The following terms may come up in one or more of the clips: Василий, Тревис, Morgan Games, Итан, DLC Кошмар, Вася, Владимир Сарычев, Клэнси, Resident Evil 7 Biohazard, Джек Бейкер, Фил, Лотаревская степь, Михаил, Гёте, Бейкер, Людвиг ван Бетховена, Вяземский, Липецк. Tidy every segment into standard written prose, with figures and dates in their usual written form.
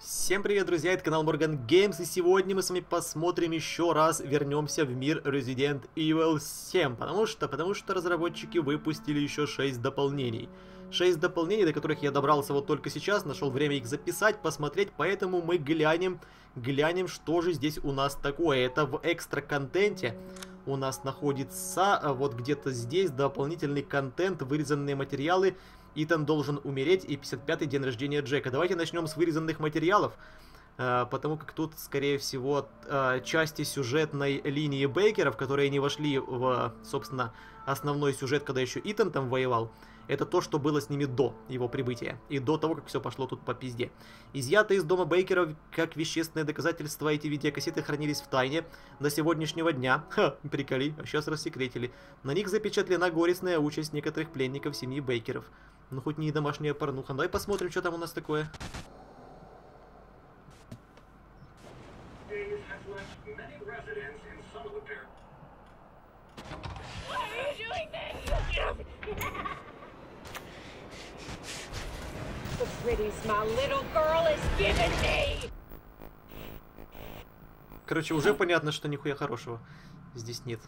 Всем привет, друзья, это канал Morgan Games, и сегодня мы с вами посмотрим еще раз, вернемся в мир Resident Evil 7, потому что разработчики выпустили еще 6 дополнений. 6 дополнений, до которых я добрался вот только сейчас, нашел время их записать, посмотреть, поэтому мы глянем, что же здесь у нас такое. Это в экстра-контенте у нас находится, вот где-то здесь, дополнительный контент, вырезанные материалы. Итан должен умереть и 55-й день рождения Джека. Давайте начнем с вырезанных материалов, потому как тут, скорее всего, части сюжетной линии Бейкеров, которые не вошли в, собственно, основной сюжет, когда еще Итан там воевал. Это то, что было с ними до его прибытия и до того, как все пошло тут по пизде. Изъяты из дома Бейкеров как вещественное доказательство, эти видеокассеты хранились в тайне до сегодняшнего дня. Ха, приколи, а сейчас рассекретили. На них запечатлена горестная участь некоторых пленников семьи Бейкеров. Ну хоть не домашняя порнуха. Давай посмотрим, что там у нас такое. Короче, уже понятно, что нихуя хорошего здесь нет.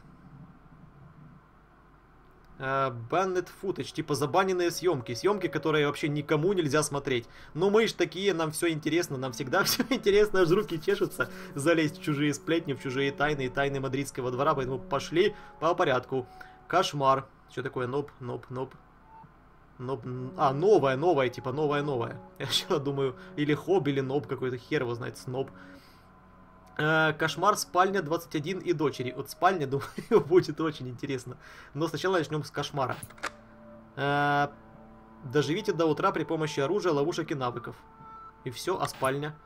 Banned footage, типа забаненные съемки. Съемки, которые вообще никому нельзя смотреть. Но мы ж такие, нам все интересно, нам всегда все интересно, аж руки чешутся залезть в чужие сплетни, в чужие тайны и тайны мадридского двора, поэтому пошли по порядку. Кошмар. Что такое? Ноп. А, новое, типа новое. Я сейчас думаю, или хоб, или ноб, какой-то хер его знает, сноб. Кошмар, спальня 21 и дочери. Вот спальня, думаю, будет очень интересно. Но сначала начнем с кошмара. Доживите до утра при помощи оружия, ловушек и навыков. И все, а спальня?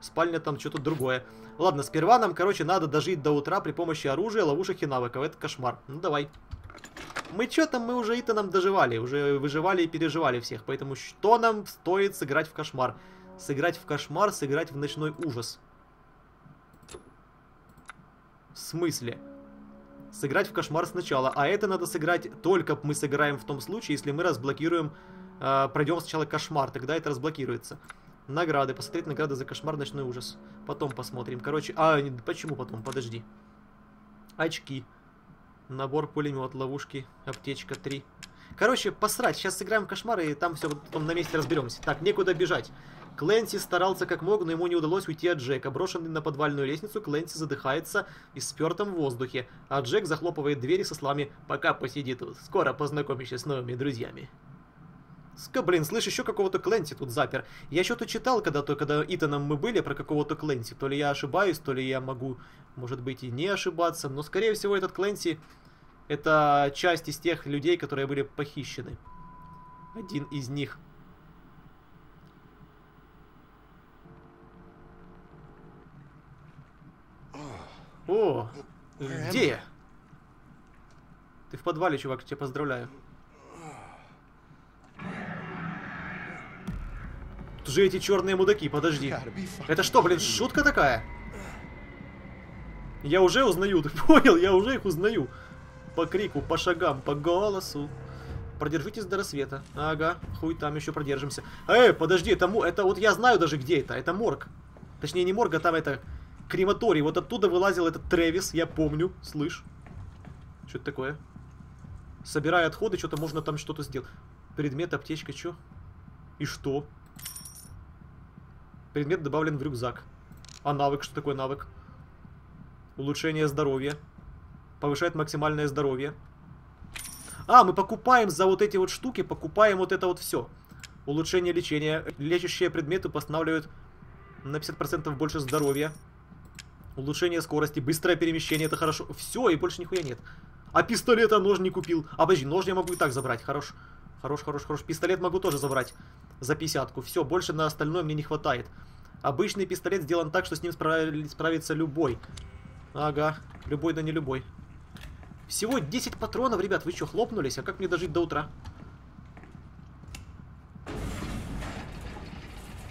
Спальня там что-то другое. Ладно, сперва нам, короче, надо дожить до утра при помощи оружия, ловушек и навыков. Это кошмар. Ну давай. Мы чё там, мы уже Итаном доживали, уже выживали и переживали всех, поэтому что нам стоит сыграть в кошмар? Сыграть в кошмар, сыграть в ночной ужас. В смысле? Сыграть в кошмар сначала, а это надо сыграть, только мы сыграем в том случае, если мы разблокируем, пройдем сначала кошмар, тогда это разблокируется. Награды, посмотреть награды за кошмар, ночной ужас, потом посмотрим, короче, а почему потом, подожди. Очки. Набор, пулемет, ловушки, аптечка 3. Короче, посрать, сейчас сыграем в кошмар и там все потом на месте разберемся. Так, некуда бежать. Клэнси старался как мог, но ему не удалось уйти от Джека. Брошенный на подвальную лестницу, Клэнси задыхается и в спертом воздухе. А Джек захлопывает двери со словами: «Пока посиди тут, скоро познакомишься с новыми друзьями». Блин, слышь, еще какого-то Клэнси тут запер. Я что-то читал, когда Итаном мы были, про какого-то Клэнси. То ли я ошибаюсь, то ли я могу, может быть, и не ошибаться. Но, скорее всего, этот Клэнси — это часть из тех людей, которые были похищены. Один из них. О, где я? Ты в подвале, чувак, тебя поздравляю. Уже эти черные мудаки, подожди. Это что, блин, шутка такая? Я уже узнаю, ты понял? Я уже их узнаю. По крику, по шагам, по голосу. Продержитесь до рассвета. Ага, хуй там еще продержимся. Эй, подожди, это вот я знаю даже где это. Это морг. Точнее, не морг, а там это крематорий. Вот оттуда вылазил этот Тревис, я помню. Слышь. Что это такое? Собирая отходы, что-то можно там что-то сделать. Предмет, аптечка, что? И что? Предмет добавлен в рюкзак. А навык, что такое навык? Улучшение здоровья. Повышает максимальное здоровье. А, мы покупаем за вот эти вот штуки, покупаем вот это вот все. Улучшение лечения. Лечащие предметы восстанавливают на 50% больше здоровья. Улучшение скорости, быстрое перемещение, это хорошо. Все, и больше нихуя нет. А пистолета, нож не купил. А, подожди, нож я могу и так забрать, хорош. Хорош. Пистолет могу тоже забрать за 50-ку. Все, больше на остальное мне не хватает. Обычный пистолет сделан так, что с ним справится любой. Ага, любой да не любой. Всего 10 патронов, ребят, вы что, хлопнулись? А как мне дожить до утра?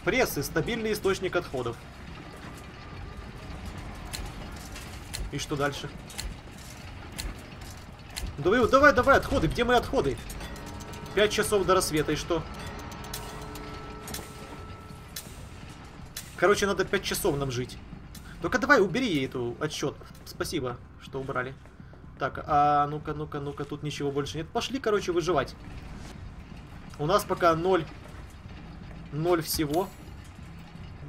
Прессы, стабильный источник отходов. И что дальше? Давай, отходы, где мои отходы? 5 часов до рассвета, и что? Короче, надо 5 часов нам жить. Только давай убери эту отсчет. Спасибо, что убрали. Так, а ну-ка, ну-ка, ну-ка, тут ничего больше нет. Пошли, короче, выживать. У нас пока 0. 0 всего.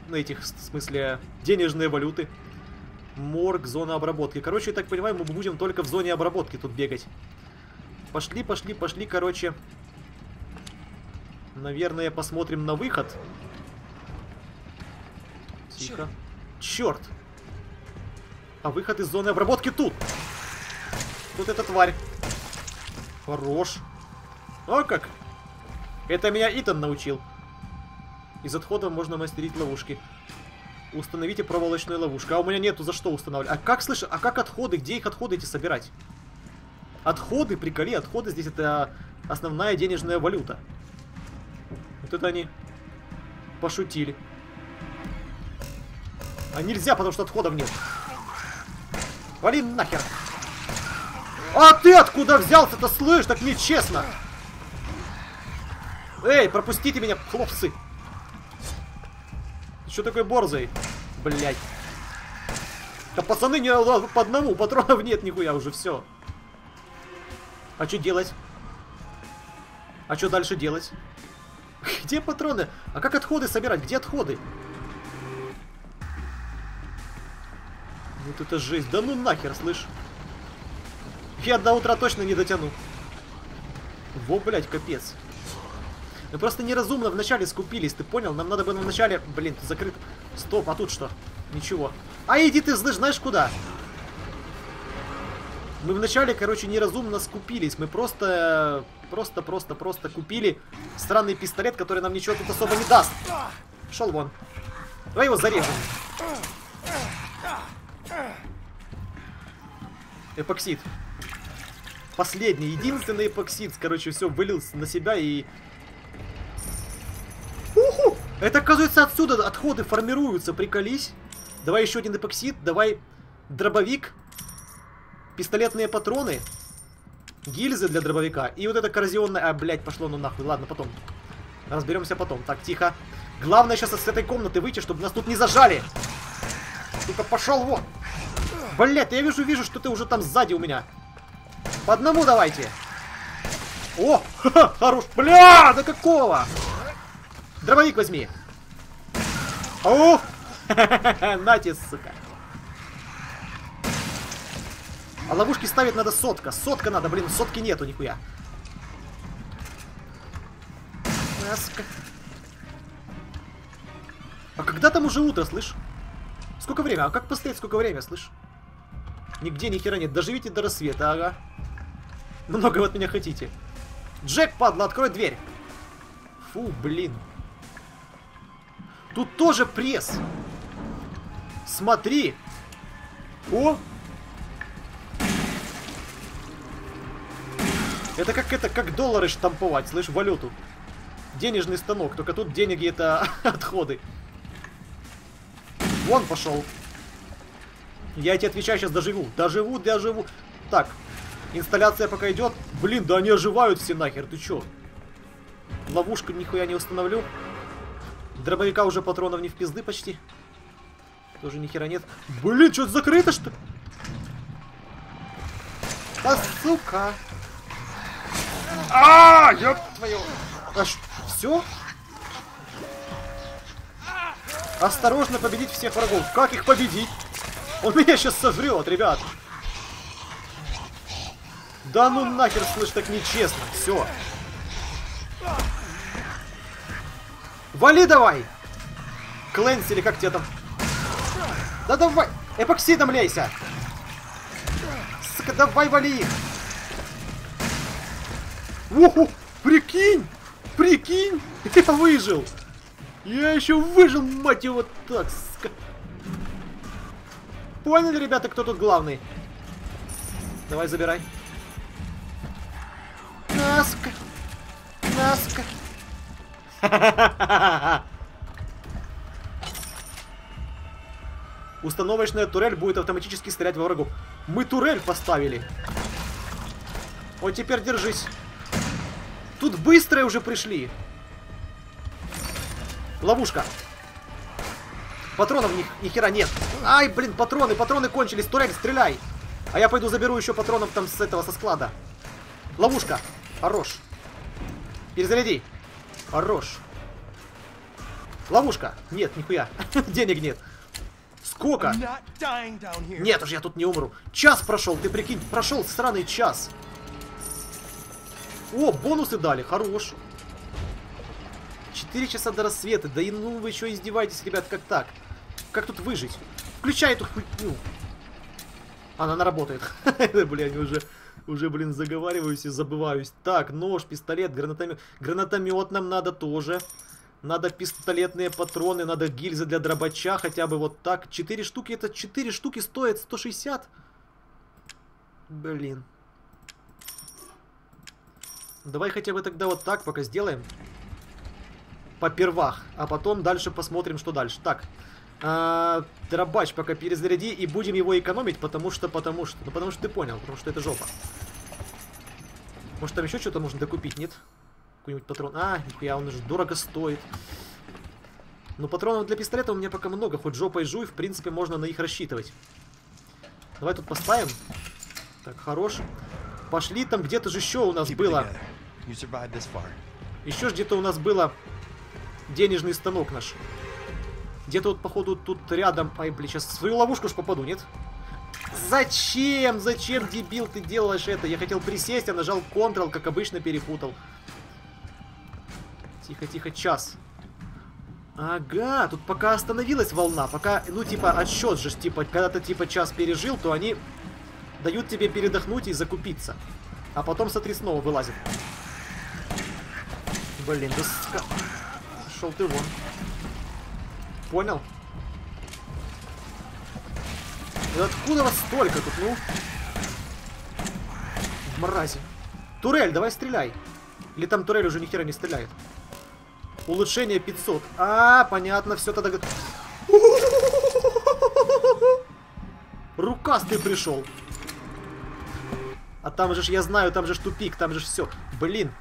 На этих, в смысле, денежные валюты. Морг, зона обработки. Короче, я так понимаю, мы будем только в зоне обработки тут бегать. Пошли, пошли, пошли, короче. Наверное, посмотрим на выход. Тихо. Черт! А выход из зоны обработки тут! Тут эта тварь. Хорош. О как! Это меня Итан научил. Из отхода можно мастерить ловушки. Установите проволочную ловушку. А у меня нету за что устанавливать. А как, слышишь, а как отходы? Где их отходы эти собирать? Отходы, приколи, отходы здесь это основная денежная валюта. Вот это они пошутили. А нельзя, потому что отходов нет. Вали нахер. А ты откуда взялся-то, слышь? Так нечестно. Эй, пропустите меня, хлопцы. Что такой борзый? Блять. Да пацаны, не по одному, патронов нет нихуя уже, все. А что делать? А что дальше делать? Где патроны? А как отходы собирать? Где отходы? Вот это жесть. Да ну нахер, слышь. Я до утра точно не дотяну. Во, блять, капец. Мы просто неразумно вначале скупились, ты понял? Нам надо было вначале... Блин, тут закрыто. Стоп, а тут что? Ничего. А иди ты, знаешь куда? Мы вначале, короче, неразумно скупились. Мы просто купили странный пистолет, который нам ничего тут особо не даст. Шел вон. Давай его зарежем. Эпоксид. Последний, единственный эпоксид. Короче, все, вылился на себя и... Уху! Это, оказывается, отсюда отходы формируются, приколись. Давай еще один эпоксид, давай дробовик, пистолетные патроны, гильзы для дробовика и вот это коррозионное... А, блядь, пошло ну нахуй, ладно, потом. Разберемся потом. Так, тихо. Главное сейчас с этой комнаты выйти, чтобы нас тут не зажали. Сука, пошел вон. Блядь, я вижу, что ты уже там сзади у меня. По одному давайте. О, ха-ха, хорош. Бля, да какого? Дробовик возьми. О! Нате, сука. А ловушки ставить надо сотка. Сотка надо, блин, сотки нету нихуя. А когда там уже утро, слышь? Сколько время? А как постоять, сколько время, слышь? Нигде ни хера нет. Доживите до рассвета, ага. Много вы от меня хотите. Джек, падла, открой дверь. Фу, блин. Тут тоже пресс. Смотри. О. Это как доллары штамповать, слышь, валюту. Денежный станок. Только тут деньги это отходы. Вон пошел. Я тебе отвечаю, сейчас доживу. Доживу, доживу. Так. Инсталляция пока идет. Блин, да они оживают все нахер. Ты че? Ловушку нихуя не установлю. Дробовика уже патронов не в пизды почти. Тоже ни хера нет. Блин, что-то закрыто, что ли? Да сука. А, ёб твою. Все? Осторожно победить всех врагов. Как их победить? Он меня сейчас сожрет, ребят. Да ну нахер, слышь, так нечестно. Все. Вали давай! Клэнси или как тебя там? Да давай! Эпоксидом лейся! Сука, давай вали! Уху! Прикинь! Прикинь! Я выжил! Я еще выжил, мать его, так, сука! Поняли, ребята, кто тут главный? Давай, забирай. Наска! Наска! Установочная турель будет автоматически стрелять во врагов. Мы турель поставили. Вот теперь держись. Тут быстрые уже пришли. Ловушка. Патронов ни хера нет. Ай, блин, патроны кончились. Турель, стреляй. А я пойду заберу еще патронов там с этого, со склада. Ловушка. Хорош. Перезаряди. Хорош. Ловушка. Нет, нихуя. Денег нет. Сколько? Нет уж, я тут не умру. Час прошел, ты прикинь, прошел сраный час. О, бонусы дали, хорош. 4 часа до рассвета, да и ну вы еще издеваетесь, ребят, как так? Как тут выжить? Включай эту хуйню. Она работает. Блин, уже, блин, заговариваюсь и забываюсь. Так, нож, пистолет, гранатомет. Гранатомет нам надо тоже. Надо пистолетные патроны, надо гильзы для дробача, хотя бы вот так. 4 штуки, это 4 штуки стоят 160. Блин. Давай хотя бы тогда вот так пока сделаем. Попервах, а потом дальше посмотрим, что дальше. Так, дробач пока перезаряди и будем его экономить, потому что, ну потому что ты понял, потому что это жопа. Может там еще что-то можно докупить, нет? Какой-нибудь патрон. А, нихуя, он уже дорого стоит. Но патронов для пистолета у меня пока много, хоть жопой жуй, в принципе, можно на них рассчитывать. Давай тут поставим. Так, хорош. Пошли, там где-то же еще у нас было. Еще где-то у нас было денежный станок наш. Где-то вот, походу, тут рядом. Ай, блин, сейчас в свою ловушку ж попаду, нет? Зачем? Зачем, дебил, ты делаешь это? Я хотел присесть, а нажал Ctrl, как обычно, перепутал. Тихо-тихо, час. Ага, тут пока остановилась волна. Пока, ну, типа, отсчет же, типа, когда ты, типа, час пережил, то они дают тебе передохнуть и закупиться. А потом, смотри, снова вылазит. Блин, да ска... Шел ты вон. Понял? Да откуда вас столько тут, ну? Мрази. Турель, давай стреляй. Или там турель уже ни хера не стреляет. Улучшение 500. А, понятно, все тогда... Рукастый пришел. А там же ж, я знаю, там же ж тупик, там же ж все. Блин,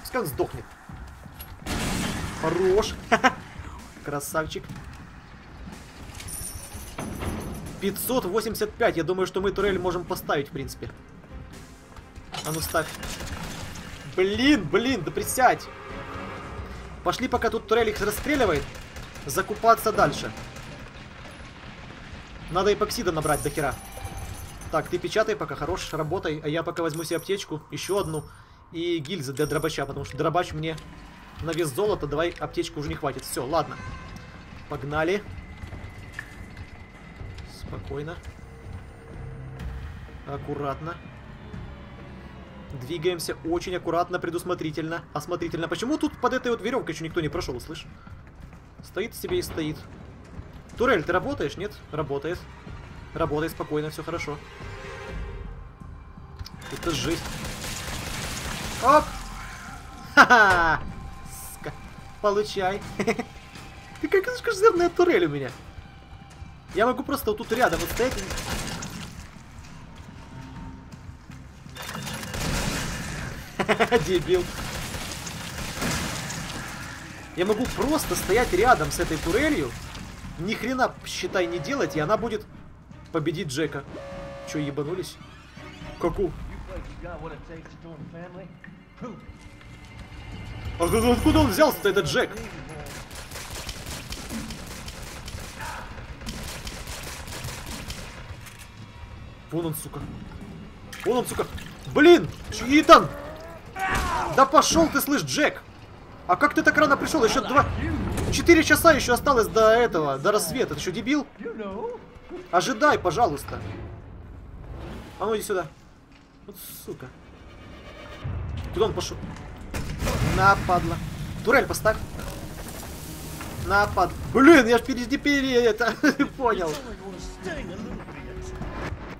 пускай он сдохнет. Хорош. Красавчик. 585. Я думаю, что мы турель можем поставить, в принципе. А ну ставь. Блин, да присядь. Пошли, пока тут турель их расстреливает, закупаться дальше. Надо эпоксида набрать до хера. Так, ты печатай пока, хорош, работай. А я пока возьму себе аптечку, еще одну. И гильзы для дробача, потому что дробач мне... На вес золота, давай, аптечку уже не хватит. Все, ладно. Погнали. Спокойно. Аккуратно. Двигаемся очень аккуратно, предусмотрительно. Осмотрительно. Почему тут под этой вот веревкой еще никто не прошел, слышь? Стоит себе и стоит. Турель, ты работаешь? Нет? Работает. Работает спокойно, все хорошо. Это жизнь. Оп! Ха-ха! Получай. Ты как козырная турель у меня. Я могу просто вот тут рядом вот стоять. Дебил. Я могу просто стоять рядом с этой турелью. Ни хрена, считай, не делать, и она будет победить Джека. Че, ебанулись? Каку? Откуда он взялся-то, этот Джек? Вон он, сука. Вон он, сука. Блин! Итан! Да пошел ты, слышь, Джек! А как ты так рано пришел? Еще 4 часа еще осталось до этого, до рассвета. Ты что, дебил? Ожидай, пожалуйста. А ну иди сюда. Вот, сука. Куда он пошел? На, падла. Турель поставь. На, падла. Блин, я ж впереди это понял.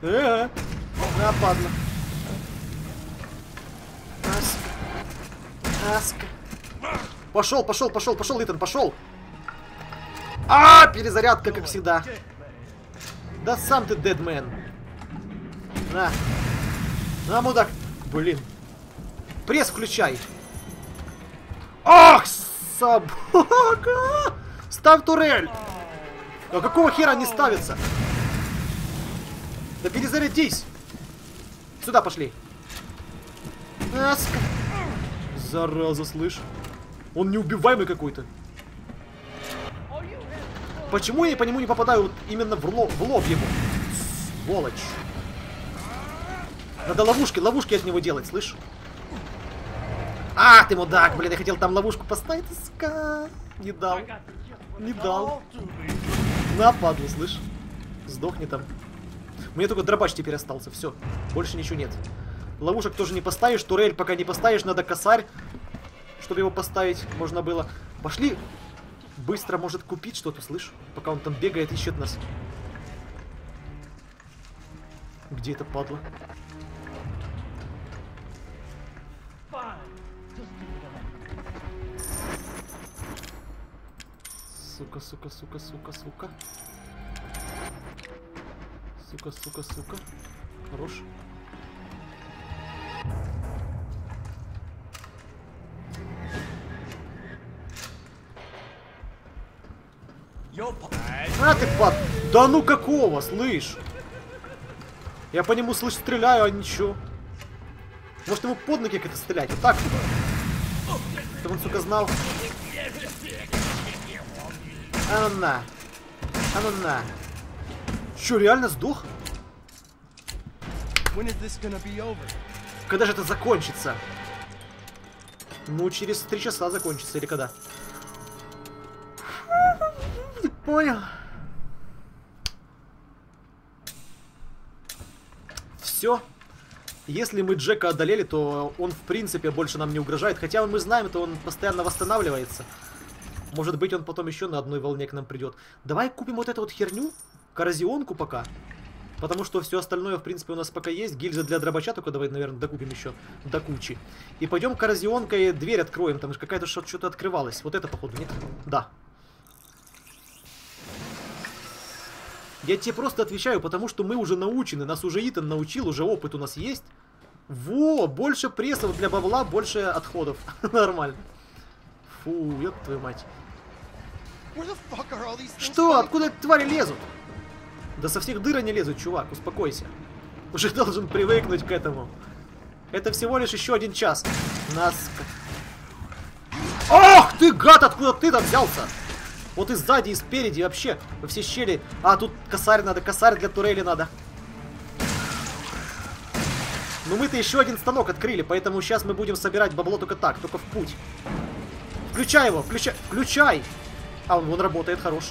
На, падла. Аска. Аска. Пошел, Итан, пошел. А, перезарядка, как всегда. Да сам ты, дедмен. На. На, мудак. Блин. Пресс включай. Ах, собака! Ставь турель! Но какого хера они ставятся? Да перезарядись! Сюда пошли. Аска. Зараза, слышь. Он неубиваемый какой-то. Почему я по нему не попадаю вот именно в лоб ему? Сволочь. Надо ловушки от него делать, слышь? А, ты мудак, блин, я хотел там ловушку поставить. Ска. Не дал. Не дал. На, падла, слышь. Сдохни там. Мне только дробач теперь остался, все. Больше ничего нет. Ловушек тоже не поставишь, турель пока не поставишь, надо косарь, чтобы его поставить можно было. Пошли. Быстро, может, купить что-то, слышь? Пока он там бегает, ищет нас. Где это падла? Сука, сука, сука, сука, сука. Сука, сука, сука. Хорош. А ты под... Да ну какого, слышь? Я по нему, слышь, стреляю, а ничего. Может, ему под ноги как-то стрелять? Вот так туда. Чтобы он, сука, знал. А ну на. А ну на. Чё, реально сдох? Когда же это закончится? Ну, через 3 часа закончится, или когда? Не понял. Все. Если мы Джека одолели, то он, в принципе, больше нам не угрожает. Хотя мы знаем, то он постоянно восстанавливается. Может быть, он потом еще на одной волне к нам придет. Давай купим вот эту вот херню. Коррозионку пока. Потому что все остальное, в принципе, у нас пока есть. Гильза для дробача только давай, наверное, докупим еще до кучи. И пойдем коррозионкой дверь откроем. Там же какая-то что-то открывалась. Вот это, походу, нет? Да. Я тебе просто отвечаю, потому что мы уже научены. Нас уже Итан научил, уже опыт у нас есть. Во, больше прессов для бабла, больше отходов. Нормально. Фу, ёб твою мать. Что? Откуда эти твари лезут? Да со всех дыр они лезут, чувак, успокойся. Уже должен привыкнуть к этому. Это всего лишь еще 1 час. Нас... Ох ты, гад, откуда ты-то взялся? Вот и сзади, и спереди, и вообще, во все щели. А, тут косарь надо, косарь для турели надо. Ну мы-то еще 1 станок открыли, поэтому сейчас мы будем собирать бабло только так, только в путь. Включай его, включай, включай! А, он работает, хорош.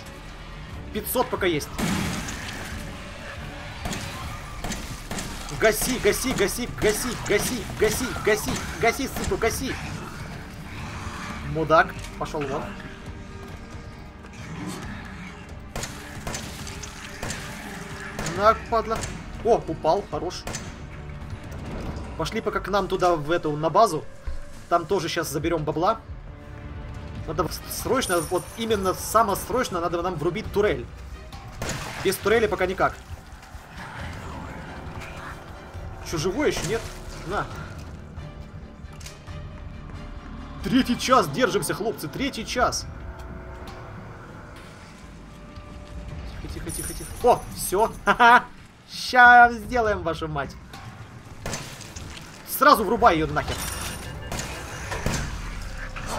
500 пока есть. Гаси, гаси, гаси, гаси, гаси, гаси, гаси, гаси, сука, гаси. Мудак, пошел вон. На, падла. О, упал, хорош. Пошли пока к нам туда, в эту, на базу. Там тоже сейчас заберем бабла. Надо срочно, вот именно самосрочно надо нам врубить турель. Без турели пока никак. Что, живой еще? Нет? На. 3-й час держимся, хлопцы. 3-й час. Тихо, тихо, тихо, тихо. О, все. Ха-ха. Сейчас сделаем, вашу мать. Сразу врубай ее нахер.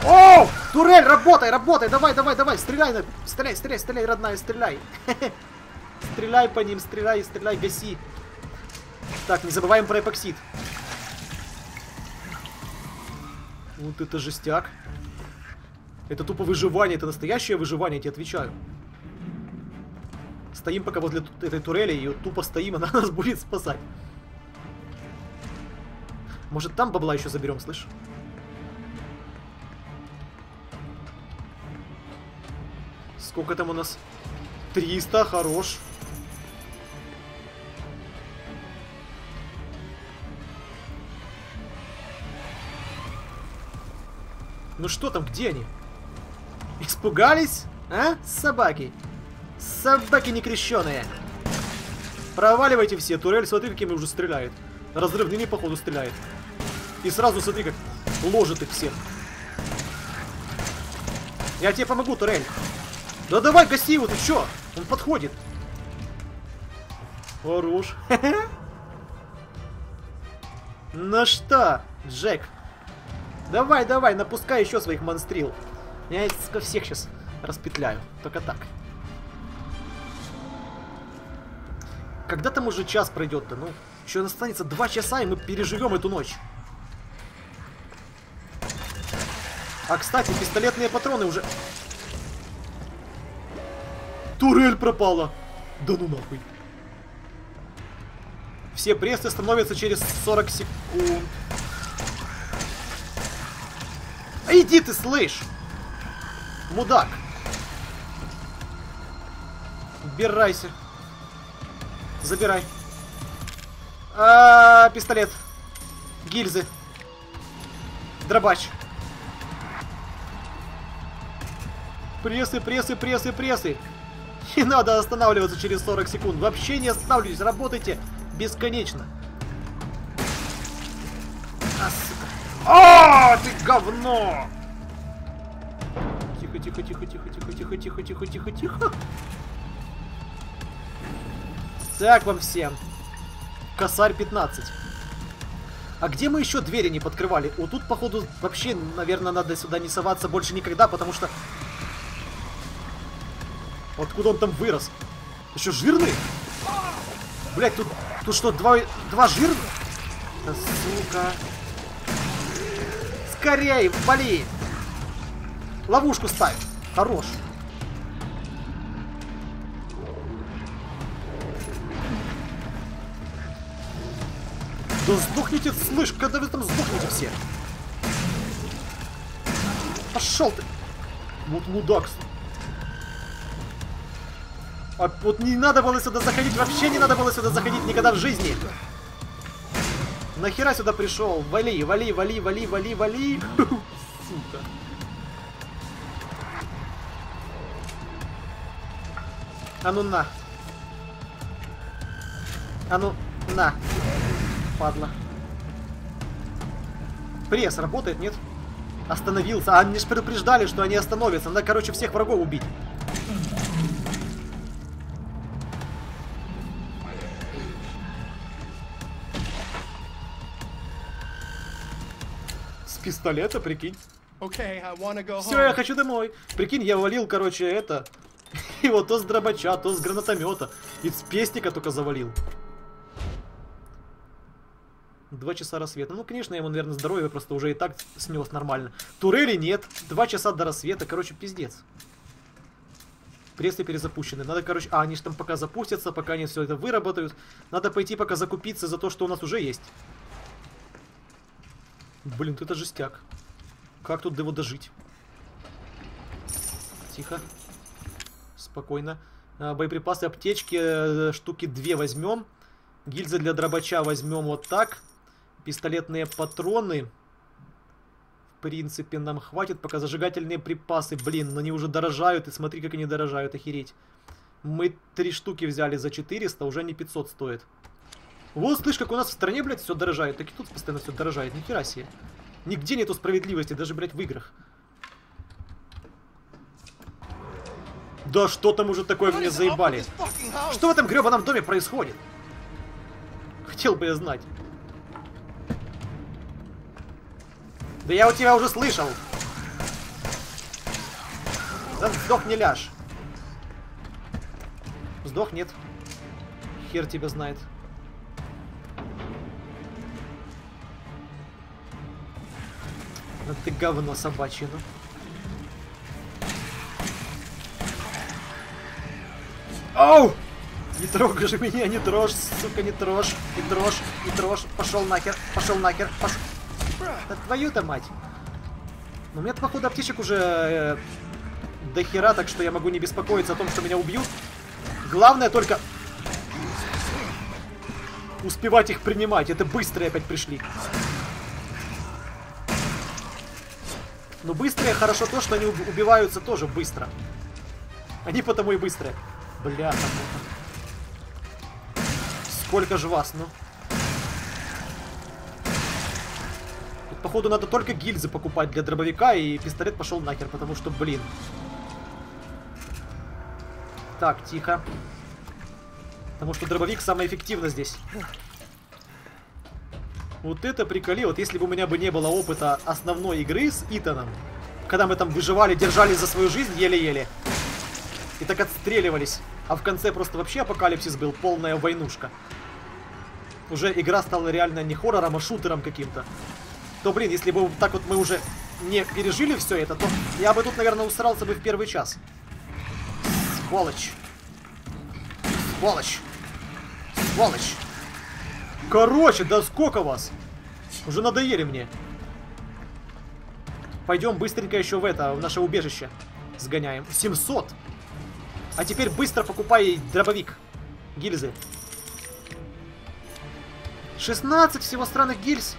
О, турель, работай, работай. Давай, давай, давай. Стреляй, стреляй, стреляй, стреляй, родная, стреляй. Стреляй по ним, стреляй, стреляй, гаси. Так, не забываем про эпоксид. Вот это жестяк. Это тупо выживание, это настоящее выживание, я тебе отвечаю. Стоим пока возле этой турели, ее тупо стоим, она нас будет спасать. Может, там бабла еще заберем, слышь? Сколько там у нас? 300, хорош. Ну что там, где они? Испугались? А? Собаки. Собаки некрещеные. Проваливайте все. Турель, смотри, какими уже стреляет. Разрывными, походу, стреляет. И сразу, смотри, как ложит их всех. Я тебе помогу, турель. Да давай, гаси его, ты чё? Он подходит. Хорош. Ну что, Джек? Давай, давай, напускай еще своих монстрил. Я всех сейчас распетляю. Только так. Когда там уже час пройдет-то? Ну, еще останется 2 часа, и мы переживем эту ночь. А, кстати, пистолетные патроны уже... Турель пропала! Да ну нахуй. Все прессы становятся через 40 секунд. А иди ты, слышь! Мудак! Убирайся. Забирай. Пистолет. Гильзы. Дробач. Прессы, прессы, прессы, прессы. Не надо останавливаться через 40 секунд. Вообще не останавливайтесь. Работайте бесконечно. А, сука. А, ты говно! Тихо, тихо, тихо, тихо, тихо, тихо, тихо, тихо, тихо, тихо. Так вам всем. Косарь 15. А где мы еще двери не подкрывали? Вот тут, походу, вообще, наверное, надо сюда не соваться больше никогда, потому что... Откуда он там вырос? Ты что, жирный? Блять, тут что, два жирных? Да, сука. Скорее, вали! Ловушку ставь. Хорош. Да сдохните, слышь, когда вы там сдохните все. Пошел ты. Вот мудак. А вот не надо было сюда заходить, вообще не надо было сюда заходить никогда в жизни. Нахера сюда пришел? Вали, вали, вали, вали, вали, вали. Сука. А ну на. А ну на. Падла. Пресс работает, нет? Остановился. А они же предупреждали, что они остановятся. Надо, короче, всех врагов убить. Пистолета, прикинь. Все, я хочу домой. Прикинь, я валил, короче, это. И вот то с дробача, то с гранатомета. И с пестика только завалил. 2 часа рассвета. Ну, конечно, я ему, наверное, здоровье просто уже и так снес нормально. Турели нет. 2 часа до рассвета. Короче, пиздец. Прессы перезапущены. Надо, короче... А, они же там пока запустятся, пока они все это выработают. Надо пойти пока закупиться за то, что у нас уже есть. Блин, это жестяк. Как тут до его дожить? Тихо. Спокойно. Боеприпасы, аптечки, штуки 2 возьмем. Гильзы для дробача возьмем вот так. Пистолетные патроны. В принципе, нам хватит. Пока зажигательные припасы, блин, они уже дорожают. И смотри, как они дорожают, охереть. Мы 3 штуки взяли за 400, уже не 500 стоит. Вот, слышь, как у нас в стране, блядь, все дорожает. Так и тут постоянно все дорожает. Нихера себе. Нигде нету справедливости, даже, блядь, в играх. Да что там уже такое мне заебали? Что в этом гребаном доме происходит? Хотел бы я знать. Да я у тебя уже слышал. Да сдох, не ляжь. Сдох, нет. Хер тебя знает. Ну ты говно собачье, ну. Оу! Не трогай же меня, не трожь, сука, не трожь, не трожь, не трожь. Пошел нахер, пошел нахер, пошел. Да твою-то мать. У меня-то, походу, аптечек уже до хера, так что я могу не беспокоиться о том, что меня убьют. Главное только успевать их принимать. Это быстрые опять пришли. Но быстрые хорошо то, что они убиваются тоже быстро. Они потому и быстрые. Бля, там... Сколько же вас, ну? Тут, походу, надо только гильзы покупать для дробовика, и пистолет пошел нахер, потому что, блин. Так, тихо. Потому что дробовик самый эффективный здесь. Вот это приколи. Вот если бы у меня бы не было опыта основной игры с Итаном, когда мы там выживали, держались за свою жизнь еле-еле. И так отстреливались. А в конце просто вообще апокалипсис был, полная войнушка. Уже игра стала реально не хоррором, а шутером каким-то. То, блин, если бы так вот мы уже не пережили все это, то я бы тут, наверное, усрался бы в первый час. Сволочь. Сволочь. Сволочь. Короче, да сколько вас? Уже надоели мне. Пойдем быстренько еще в это, в наше убежище. Сгоняем. 700. А теперь быстро покупай дробовик. Гильзы. 16 всего странных гильз.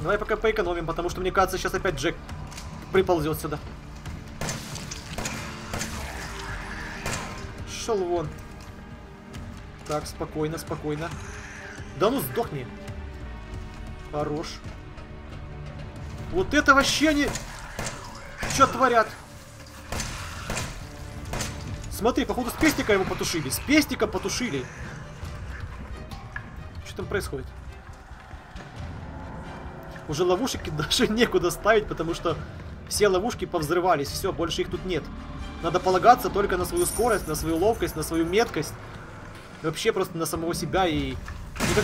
Давай пока поэкономим, потому что, мне кажется, сейчас опять Джек приползет сюда. Шел вон. Так, спокойно, спокойно. Да ну сдохни. Хорош. Вот это вообще они... Чё творят? Смотри, походу с пестика его потушили. С пестика потушили. Что там происходит? Уже ловушки даже некуда ставить, потому что все ловушки повзрывались. Все, больше их тут нет. Надо полагаться только на свою скорость, на свою ловкость, на свою меткость. Вообще просто на самого себя и...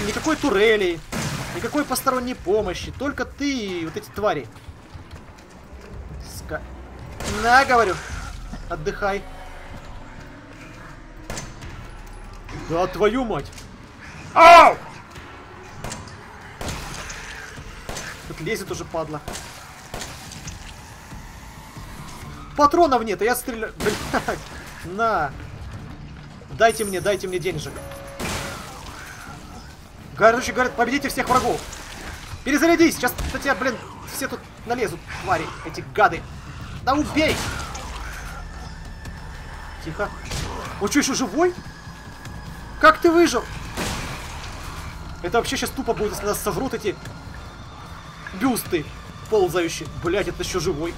Никакой турели, никакой посторонней помощи. Только ты и вот эти твари. На, говорю. Отдыхай. Да твою мать. Ау! Тут лезет уже, падла. Патронов нет, а я стреляю. Блядь. На. Дайте мне денежек. Короче, говорят, победите всех врагов. Перезарядись, сейчас на тебя, блин, все тут налезут, твари, эти гады. Да убей! Тихо. Он что, еще живой? Как ты выжил? Это вообще сейчас тупо будет, если нас соврут эти бюсты ползающие. Блять, это еще живой.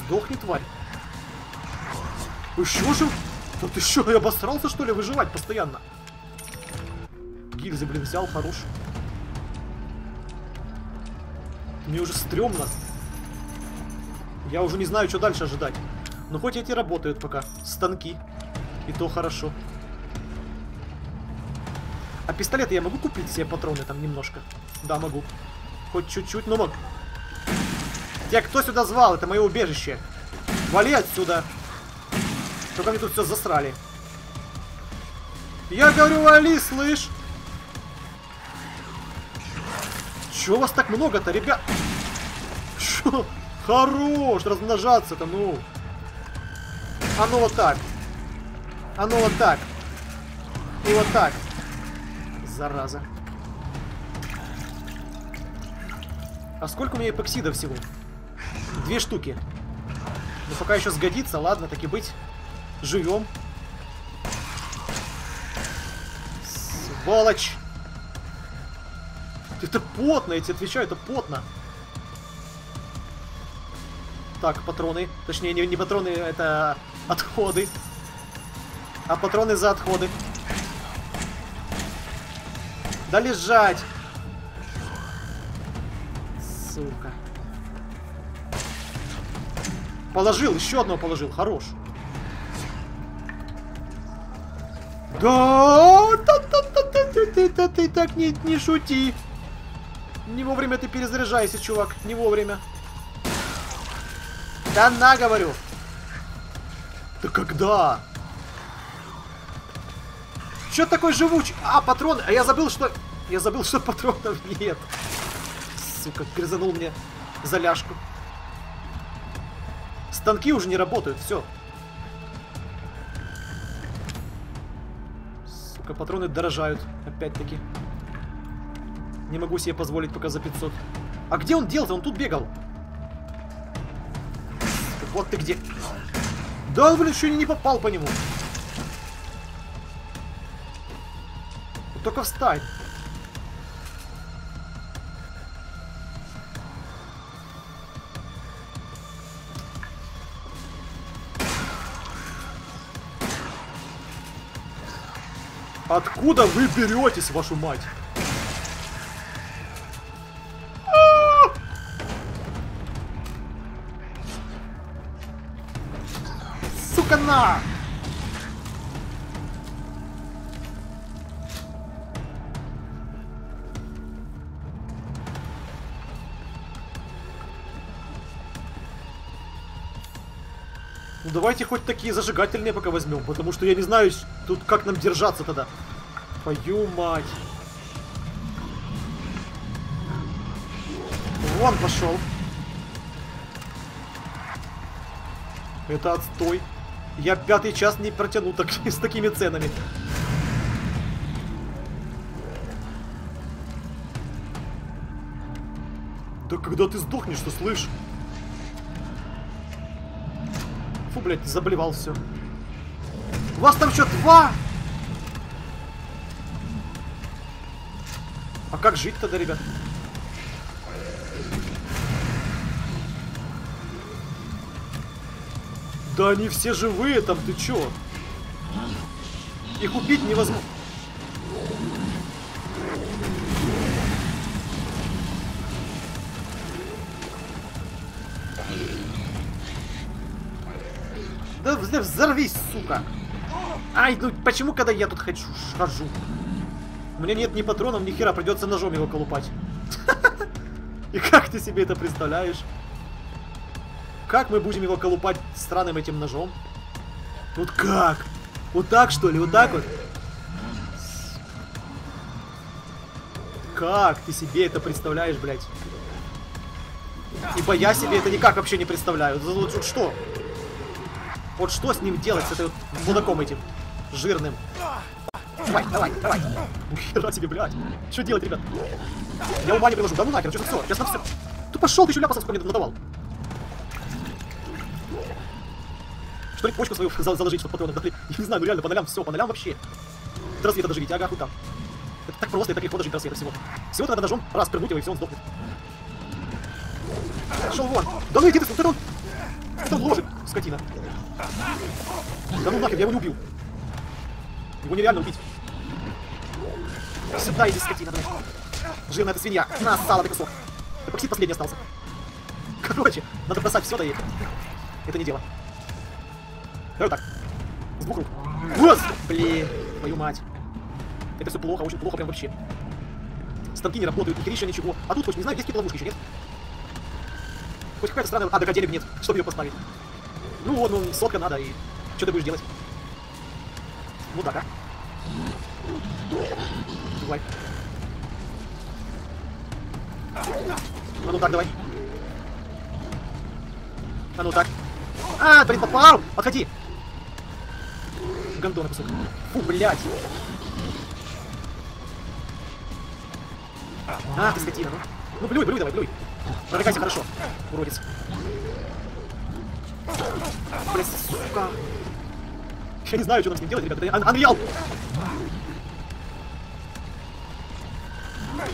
Сдохни, тварь. Еще жив? Тут еще и обосрался, что ли, выживать постоянно? Гильзы, блин, взял, хорош. Мне уже стрёмно. Я уже не знаю, что дальше ожидать. Но хоть эти работают пока. Станки. И то хорошо. А пистолеты я могу купить себе, патроны там немножко? Да, могу. Хоть чуть-чуть, но могу. Тебя кто сюда звал? Это мое убежище. Вали отсюда. Только мне тут все засрали. Я говорю, вали, слышь. Чего вас так много-то, ребят? Шо? Хорош, размножаться-то, ну. Оно вот так. Оно вот так. И вот так. Зараза. А сколько у меня эпоксида всего? 2 штуки. Ну, пока еще сгодится, ладно, так и быть. Живем. Сволочь! Это потно, я тебе отвечаю, это потно. Так, патроны. Точнее, не патроны, это отходы. А патроны за отходы. Да лежать! Сука. Положил, еще одного положил, хорош. Да, ты так не шути. Не вовремя ты перезаряжайся, чувак. Не вовремя. Да на, говорю. Да когда? Чё такой живучий? А, патроны. А я забыл, что... Я забыл, что патронов нет. Сука, грызанул мне за ляжку. Станки уже не работают, все. Сука, патроны дорожают. Опять-таки. Не могу себе позволить пока за 500. А где он делся? Он тут бегал. Вот ты где. Да, блин, еще не попал по нему. Только встань. Откуда вы беретесь, вашу мать? Сука, на! Ну давайте хоть такие зажигательные пока возьмем, потому что я не знаю, тут как нам держаться тогда. Твою мать. Вон пошел. Это отстой. Я пятый час не протяну так, с такими ценами. Да когда ты сдохнешь, ты слышишь? Фу, блядь, заблевал все. У вас там что, два? А как жить тогда, ребят? Да они все живые там, ты чё? Их убить невозможно. Да взорвись, сука! Ай, ну почему, когда я тут хочу, хожу? У меня нет ни патронов, ни хера, придется ножом его колупать. И как ты себе это представляешь? Как мы будем его колупать странным этим ножом? Вот как? Вот так, что ли? Вот так вот? Как ты себе это представляешь, блядь? Ибо я себе это никак вообще не представляю. Вот что? Вот что с ним делать, с этой вот мудаком этим? Жирным. Давай, давай, давай. Нихера себе, блядь. Что делать, ребят? Я ума не приложу. Да ну нахер, что все? Сейчас на все. Ты пошел, ты еще ляпасов мне надавал. Что-нибудь почку свою заложить, чтобы патроны дохли. Я не знаю, ну реально, по нолям все, по нолям вообще. До рассвета доживите, ага, хуй там. Это так просто, это легко дожить до рассвета всего. Всего-то надо ножом раз прыгнуть его, и все, он сдохнет. Шел вон. Да ну иди ты, вот это он ложит, скотина. Да ну нахер, я его не убил. Его нереально убить. Сюда иди, скотина, блядь. Жирная эта свинья, насала до кусок. Да почти последний остался. Короче, надо бросать все доехать. Это не дело. Давай вот так. С двух рук. Гос! Блин, твою мать. Это все плохо, очень плохо прям вообще. Станки не работают, ни херища, ничего. А тут хоть не знаю, есть какие-то ловушки еще, нет? Хоть какая-то странная... А, докаделек нет, чтобы ее поставить. Ну вот, ну, сотка надо, и... Что ты будешь делать? Ну так, а? Давай. А ну так, давай. А ну так. А, блин, попал! Отходи! Гандона, кусок. Фу, блядь! А, ты скотина, ну. Ну, блюй, блюй, давай, блюй. Прорыкайся хорошо, уродец. Блядь, сука. Я не знаю, что нам с ним делать, ребята. Это Unreal!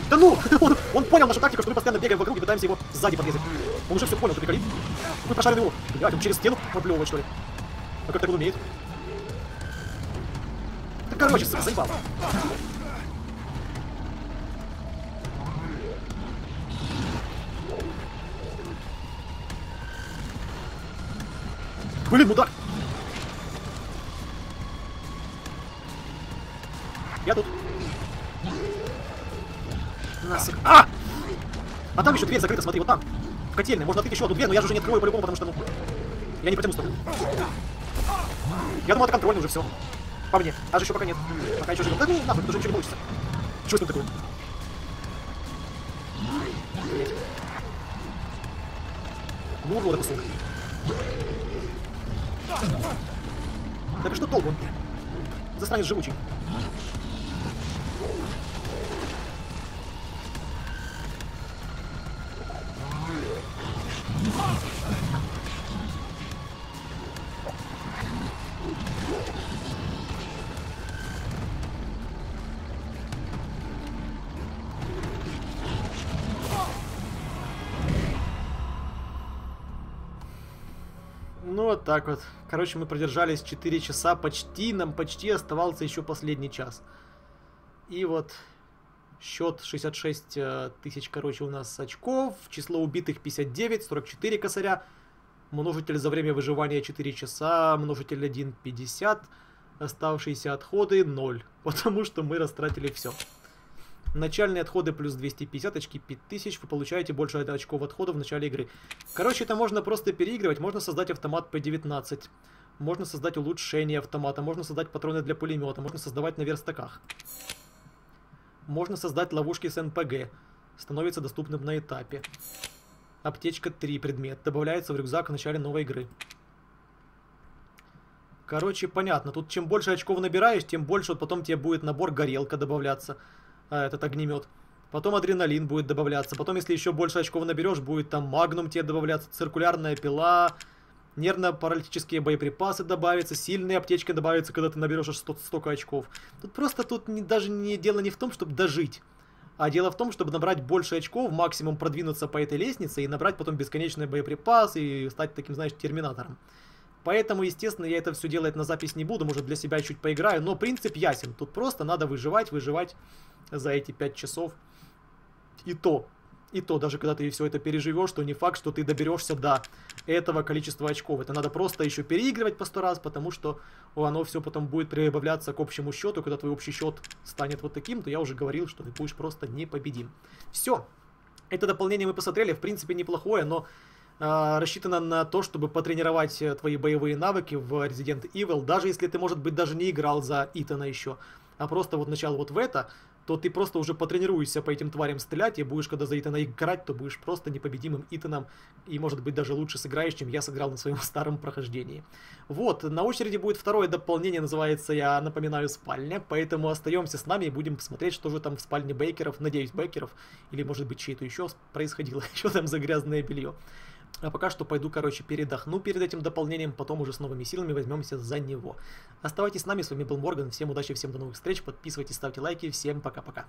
Да ну! Он понял нашу тактику, что мы постоянно бегаем вокруг и пытаемся его сзади подрезать. Он уже все понял, что приколит. Мы прошарили его. Блядь, он через стену проплевывает, что ли? А как так он умеет? Да короче, сука, заебал. Блин, мудак! Я тут. Насык. А! А там еще дверь закрыта, смотри, вот там. В котельной. Можно открыть еще одну дверь, но я же уже не открою по-любому, потому что, ну... Я не протяну столько. Я думал, это контрольно уже все. По мне. А же еще пока нет. Пока еще живет. Да ну, нахуй, уже ничего не получится. Что с ним такое? Блять. Ну, урода кусок. Так что толку он? Застанет живучий. Ну, вот так вот. Короче, мы продержались 4 часа. Почти, нам почти оставался еще последний час. И вот счет 66 тысяч, короче, у нас очков. Число убитых 59, 44 косаря. Множитель за время выживания 4 часа, множитель 1, 50. Оставшиеся отходы 0, потому что мы растратили все. Начальные отходы плюс 250, очки 5000, вы получаете больше очков отходов в начале игры. Короче, это можно просто переигрывать, можно создать автомат P19, можно создать улучшение автомата, можно создать патроны для пулемета, можно создавать на верстаках. Можно создать ловушки с НПГ, становится доступным на этапе. Аптечка 3 предмет, добавляется в рюкзак в начале новой игры. Короче, понятно, тут чем больше очков набираешь, тем больше вот потом тебе будет набор горелка добавляться. Этот огнемет. Потом адреналин будет добавляться. Потом, если еще больше очков наберешь, будет там магнум тебе добавляться, циркулярная пила, нервно-паралитические боеприпасы добавятся, сильные аптечки добавятся, когда ты наберешь аж столько очков. Тут просто тут дело не в том, чтобы дожить, а дело в том, чтобы набрать больше очков, максимум продвинуться по этой лестнице и набрать потом бесконечные боеприпасы и стать таким, знаешь, терминатором. Поэтому, естественно, я это все делать на запись не буду, может, для себя чуть поиграю, но принцип ясен. Тут просто надо выживать за эти 5 часов. И то, даже когда ты все это переживешь, то не факт, что ты доберешься до этого количества очков. Это надо просто еще переигрывать по 100 раз, потому что оно все потом будет прибавляться к общему счету. Когда твой общий счет станет вот таким, то я уже говорил, что ты будешь просто непобедим. Все. Это дополнение мы посмотрели, в принципе, неплохое, но... рассчитано на то, чтобы потренировать твои боевые навыки в Resident Evil, даже если ты, может быть, даже не играл за Итана еще, а просто вот начал вот в это, то ты просто уже потренируешься по этим тварям стрелять, и будешь, когда за Итана играть, то будешь просто непобедимым Итаном, и, может быть, даже лучше сыграешь, чем я сыграл на своем старом прохождении. Вот, на очереди будет второе дополнение, называется, я напоминаю, спальня, поэтому остаемся с нами и будем смотреть, что же там в спальне Бейкеров, надеюсь, Бейкеров, или, может быть, чьей-то еще происходило, что там за грязное белье. А пока что пойду, короче, передохну перед этим дополнением, потом уже с новыми силами возьмемся за него. Оставайтесь с нами, с вами был Морган, всем удачи, всем до новых встреч, подписывайтесь, ставьте лайки, всем пока-пока.